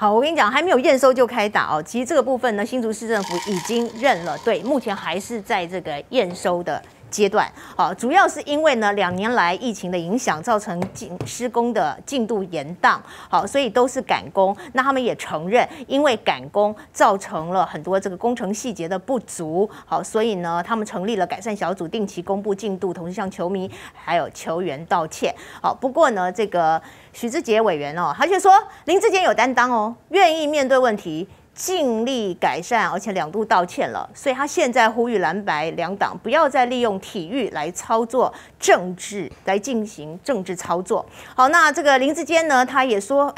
好，我跟你讲，还没有验收就开打哦。其实这个部分呢，新竹市政府已经认了，对，目前还是在这个验收的阶段。好，主要是因为呢，2年来疫情的影响，造成施工的进度延宕，好，所以都是赶工。那他们也承认，因为赶工造成了很多这个工程细节的不足，好，所以呢，他们成立了改善小组，定期公布进度，同时向球迷还有球员道歉。好，不过呢，这个许志杰委员哦，他却说林志坚有担当哦，愿意面对问题。 尽力改善，而且2度道歉了，所以他现在呼吁蓝白两党不要再利用体育来操作政治，来进行政治操作。好，那这个林志坚呢，他也说，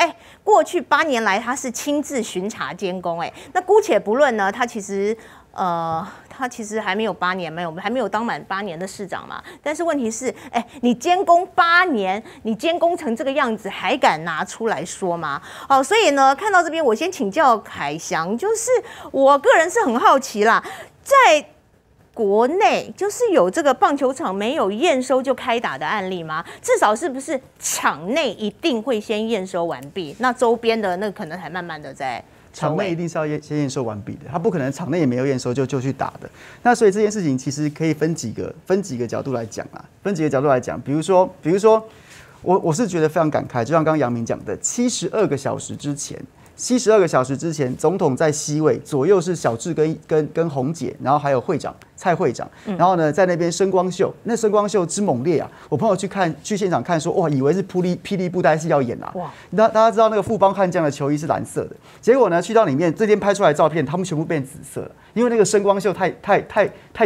过去8年来他是亲自巡查监工，那姑且不论呢，他其实还没有8年，还没有当满8年的市长嘛。但是问题是，你监工8年，你监工成这个样子，还敢拿出来说吗？好，所以呢，看到这边，我先请教凯翔，就是我个人是很好奇啦，在国内就是有这个棒球场没有验收就开打的案例吗？至少是不是场内一定会先验收完毕，那周边的那可能还慢慢的在。 场内一定是要先验收完毕的，他不可能场内也没有验收就去打的。那所以这件事情其实可以分几个角度来讲啊，比如说，我是觉得非常感慨，就像刚刚杨明讲的，72个小时之前，总统在西位，左右是小智跟洪姐，然后还有会长蔡会长，然后呢在那边声光秀，那声光秀之猛烈啊！我朋友去现场看说，哇，以为是霹雳布袋戏要演啊！哇，那大家知道那个富邦悍将的球衣是蓝色的，结果呢去到里面这边拍出来的照片，他们全部变紫色了，因为那个声光秀太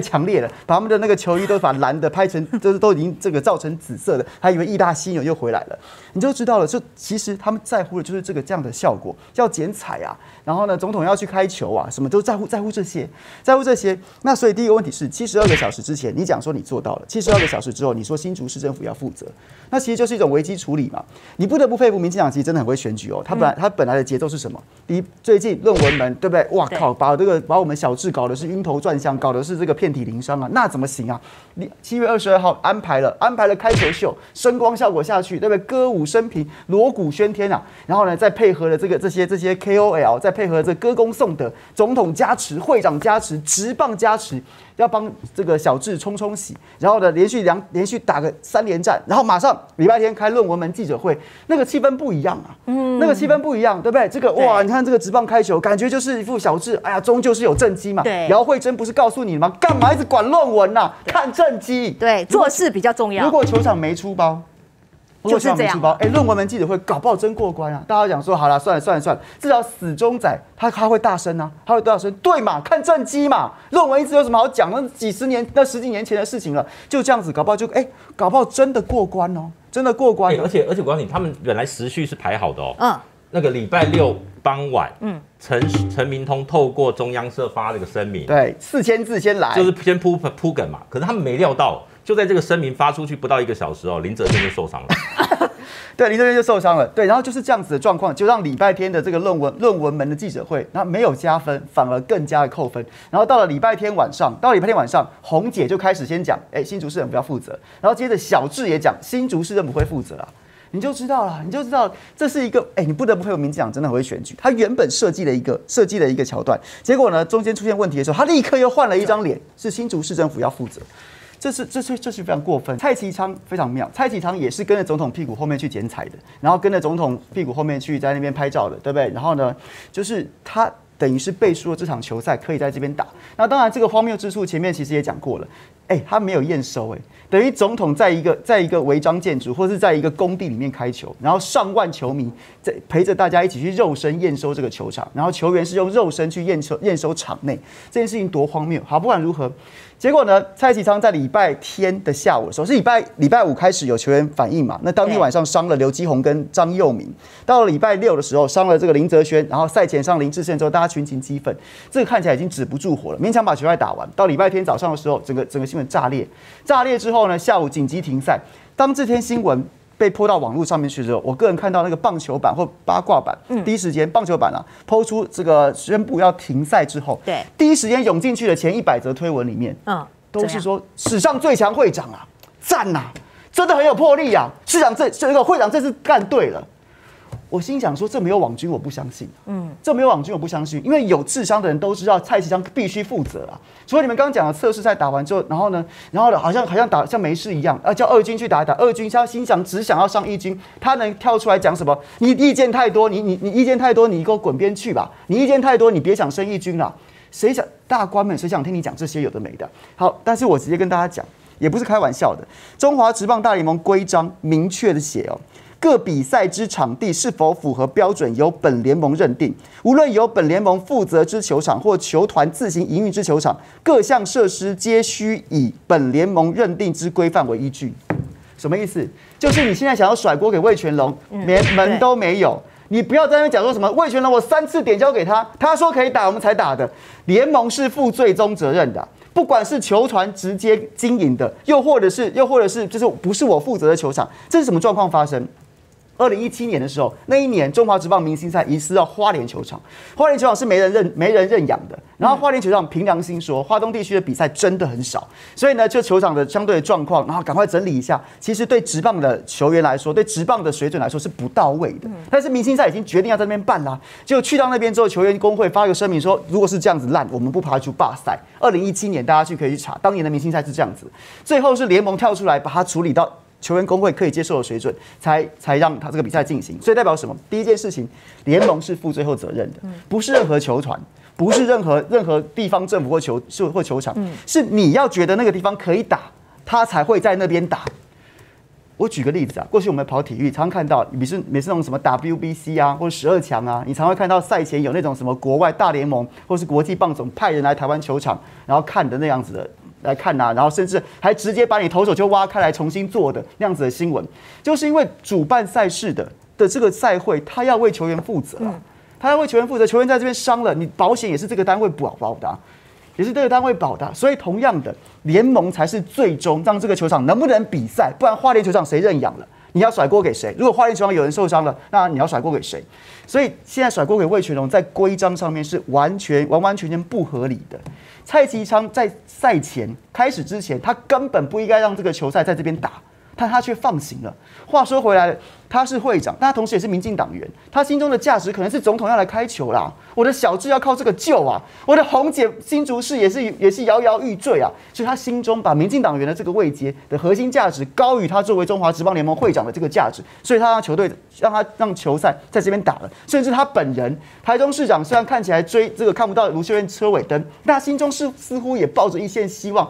强烈了，把他们的那个球衣都把蓝的拍成都已经这个造成紫色的，还以为义大犀牛又回来了，你就知道了，就其实他们在乎的就是这样的效果。 要剪彩啊，然后呢，总统要去开球啊，什么都在乎这些，那所以第一个问题是，72个小时之前你讲说你做到了，72个小时之后你说新竹市政府要负责，那其实就是一种危机处理嘛。你不得不佩服民进党，其实真的很会选举哦。他本来的节奏是什么？第一，最近论文门对不对？哇靠，把我们小智搞的是晕头转向，搞的是这个遍体鳞伤啊，那怎么行啊？你7月22号安排了开球秀，声光效果下去，对不对？歌舞升平，锣鼓喧天啊，然后呢，再配合了这些 KOL 再配合这歌功颂德，总统加持、会长加持、职棒加持，要帮这个小智冲洗。然后呢，连续打个3连战，然后马上礼拜天开论文门记者会，那个气氛不一样啊，那个气氛不一样，对不对？这个哇，你看这个职棒开球，感觉就是一副小智，哎呀，终究是有政绩嘛。对，姚慧珍不是告诉你吗？干嘛一直管论文呐？看政绩，对，做事比较重要。如果球场没出包。 就是这样，论文门记者会搞不好真过关啊！大家讲说好了，算了，至少死忠仔他会大声啊，他会大声，对嘛？看政绩嘛，论文一直有什么好讲？那十几年前的事情了，就这样子，搞不好真的过关哦，真的过关。而且我告诉你，他们本来时序是排好的哦。嗯。那个礼拜6傍晚，陈明通透过中央社发了个声明，对，4000字先来，就是先铺梗嘛。可是他们没料到。 就在这个声明发出去不到1个小时哦，林哲瑄就受伤了。对，林哲瑄就受伤了。对，然后就是这样子的状况，就让礼拜天的这个论文门的记者会，那没有加分，反而更加的扣分。然后到了礼拜天晚上，洪姐就开始先讲，新竹市政府要负责。然后接着小智也讲，新竹市政府会负责啊。 你就知道这是一个你不得不佩服民进党真的很会选举。他原本设计了一个桥段，结果呢中间出现问题的时候，他立刻又换了一张脸，是新竹市政府要负责。 这是非常过分。蔡其昌非常妙，蔡其昌也是跟着总统屁股后面去剪彩的，然后跟着总统屁股后面去在那边拍照的，对不对？然后呢，就是他等于是背书了这场球赛可以在这边打。那当然，这个荒谬之处前面其实也讲过了，他没有验收，等于总统在一个违章建筑或是在一个工地里面开球，然后上万球迷在陪着大家一起去肉身验收这个球场，然后球员是用肉身去验收场内，这件事情多荒谬！好，不管如何。 结果呢？蔡其昌在礼拜天的下午的时候，是礼拜五开始有球员反应嘛？那当天晚上伤了刘基宏跟张佑铭，到了礼拜6的时候伤了这个林哲瑄，然后赛前上林志胜之后，大家群情激愤，这个看起来已经止不住火了，勉强把球赛打完。到礼拜天早上的时候，整个新闻炸裂之后呢，下午紧急停赛。当这篇新闻被泼到网络上面去之后，我个人看到那个棒球版或八卦版，第一时间棒球版啊，抛出这个宣布要停赛之后，对，第一时间涌进去的前100则推文里面，都是说史上最强会长啊，赞啊，真的很有魄力啊，市长这个会长这次干对了。我心想说，这没有网军我不相信、啊。嗯，这没有网军我不相信，因为有智商的人都知道蔡其昌必须负责啊。除了你们刚刚讲的测试赛打完之后，然后好像打像没事一样，叫二军去打一打，二军他心想只想要上一军，他能跳出来讲什么？你意见太多，你意见太多，你给我滚边去吧！你意见太多，你别想升一军了。谁想大官们谁想听你讲这些有的没的？好，但是我直接跟大家讲，也不是开玩笑的，《中华职棒大联盟规章》明确的写哦。各比赛之场地是否符合标准，由本联盟认定。无论由本联盟负责之球场或球团自行营运之球场，各项设施皆需以本联盟认定之规范为依据。什么意思？就是你现在想要甩锅给魏全龙，连门都没有。你不要在那边讲说什么魏全龙，我3次点交给他，他说可以打，我们才打的。联盟是负最终责任的。不管是球团直接经营的，又或者是就是不是我负责的球场，这是什么状况发生？2017年的时候，那一年中华职棒明星赛移师到花莲球场，花莲球场是没人认养的。然后花莲球场凭良心说，花东地区的比赛真的很少，所以呢，就球场的相对的状况，然后赶快整理一下。其实对职棒的球员来说，对职棒的水准来说是不到位的。但是明星赛已经决定要在那边办啦，结果去到那边之后，球员工会发一个声明说，如果是这样子烂，我们不爬出罢赛。2017年大家可以去查，当年的明星赛是这样子，最后是联盟跳出来把它处理到。球员工会可以接受的水准，才让他这个比赛进行，所以代表什么？第一件事情，联盟是负最后责任的，不是任何球团，不是任何地方政府或球场，是你要觉得那个地方可以打，他才会在那边打。我举个例子啊，过去我们跑体育，常看到每次那种什么 WBC 啊，或者12强啊，你常会看到赛前有那种什么国外大联盟或是国际棒总派人来台湾球场，然后看的那样子的。来看啊，然后甚至还直接把你投手就挖开来重新做的那样子的新闻，就是因为主办赛事的这个赛会，他要为球员负责啊，他要为球员负责，球员在这边伤了，你保险也是这个单位保的啊，也是这个单位保的啊，所以同样的，联盟才是最终让这个球场能不能比赛，不然花莲球场谁认养了？你要甩锅给谁？如果花莲球场有人受伤了，那你要甩锅给谁？所以现在甩锅给魏全龙，在规章上面是完完全全不合理的。蔡其昌在赛前开始之前，他根本不应该让这个球赛在这边打，但他却放行了。话说回来了，他是会长，但他同时也是民进党员，他心中的价值可能是总统要来开球啦，我的小智要靠这个救啊，我的红姐新竹市也是摇摇欲坠啊，所以他心中把民进党员的这个位阶的核心价值高于他作为中华职棒联盟会长的这个价值，所以他让球赛在这边打了，甚至他本人台中市长虽然看起来看不到卢秀燕车尾灯，但他心中似乎也抱着一线希望，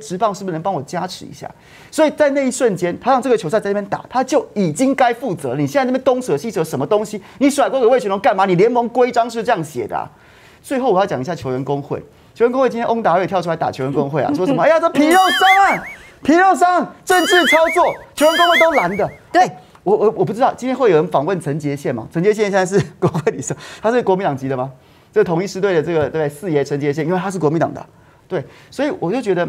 职棒是不是能帮我加持一下？所以在那一瞬间，他让这个球赛在这边打，他就已经该负责了。你现在那边东扯西扯什么东西？你甩锅给魏全龙干嘛？你联盟规章是这样写的啊。最后我要讲一下球员工会，球员工会今天翁达瑞跳出来打球员工会啊，说什么？哎呀，这皮肉伤啊，皮肉伤，政治操作，球员工会都拦的。对，我不知道今天会有人访问陈杰宪吗？陈杰宪现在是国会理事，他是国民党籍的吗？这统一狮队的这个对四爷陈杰宪，因为他是国民党的，对，所以我就觉得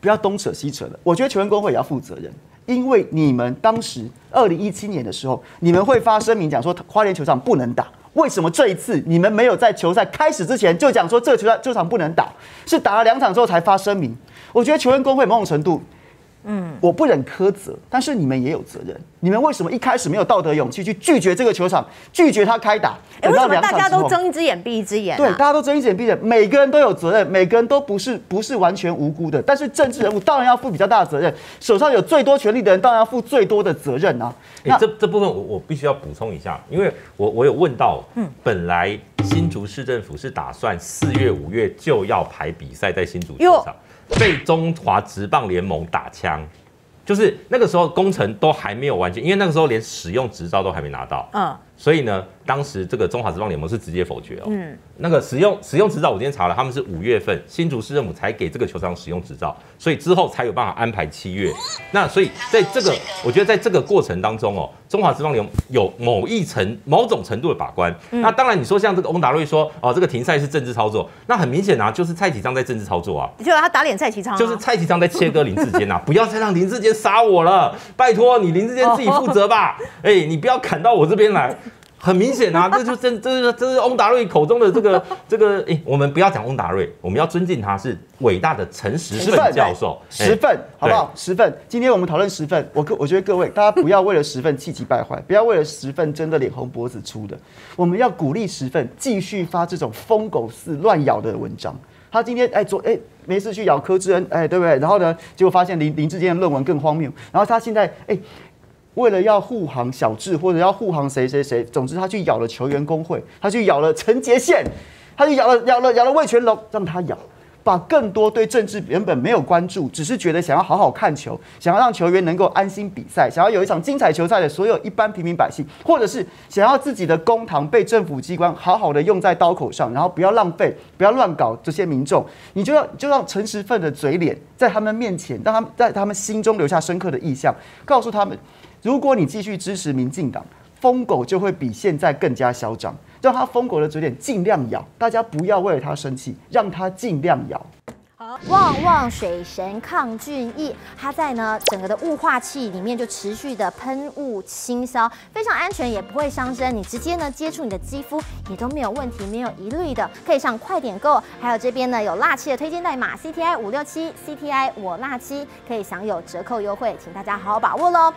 不要东扯西扯的。我觉得球员工会也要负责任。因为你们当时2017年的时候，你们会发声明讲说花莲球场不能打，为什么这一次你们没有在球赛开始之前就讲说这个球场不能打？是打了2场之后才发声明。我觉得球员工会某种程度，我不忍苛责，但是你们也有责任。你们为什么一开始没有道德勇气去拒绝这个球场，拒绝他开打？为什么大家都睁一只眼闭一只眼？对，大家都睁一只眼闭一只眼，每个人都有责任，每个人都不是完全无辜的。但是政治人物当然要负比较大的责任，手上有最多权力的人当然要负最多的责任啊。这部分我必须要补充一下，因为我有问到，本来新竹市政府是打算4月5月就要排比赛在新竹球场。被中华职棒联盟打枪，就是那个时候工程都还没有完全，因为那个时候连使用执照都还没拿到，所以呢，当时这个中华职棒联盟是直接否决哦，那个使用执照我今天查了，他们是5月份新竹市政府才给这个球场使用执照，所以之后才有办法安排7月。那所以在这个，我觉得在这个过程当中哦，中华职棒联盟有某种程度的把关。那当然你说像这个翁达瑞说哦，这个停赛是政治操作，那很明显啊，就是蔡其昌在政治操作啊，就是他打脸蔡其昌，就是蔡其昌在切割林志坚啊，不要再让林志坚杀我了，拜托你林志坚自己负责吧，你不要砍到我这边来。很明显啊，这是翁达瑞口中的这个，哎，我们不要讲翁达瑞，我们要尊敬他是伟大的陈时奋教授，时奋好不好？时奋，今天我们讨论时奋，我觉得各位大家不要为了时奋气急败坏，不要为了时奋真的脸红脖子粗的，我们要鼓励时奋继续发这种疯狗似乱咬的文章。他今天没事去咬柯志恩，对不对？然后呢，结果发现林志坚的论文更荒谬，然后他现在为了要护航小智，或者要护航谁谁谁，总之他去咬了球员工会，他去咬了陈杰宪，他去咬了魏全龙，让他咬，把更多对政治原本没有关注，只是觉得想要好好看球，想要让球员能够安心比赛，想要有一场精彩球赛的所有一般平民百姓，或者是想要自己的公帑被政府机关好好的用在刀口上，然后不要浪费，不要乱搞这些民众，你就让陈时奋的嘴脸在他们面前，让他们在他们心中留下深刻的印象，告诉他们。如果你继续支持民进党，疯狗就会比现在更加嚣张。让他疯狗的嘴脸尽量咬，大家不要为了他生气，让他尽量咬。好，旺旺水神抗菌液，它在整个的雾化器里面就持续的喷雾清消，非常安全，也不会伤身。你直接接触你的肌肤也都没有问题，没有疑虑的，可以上快点购。还有这边有辣七的推荐代码 CTI 567，CTI 我辣七，可以享有折扣优惠，请大家好好把握喽。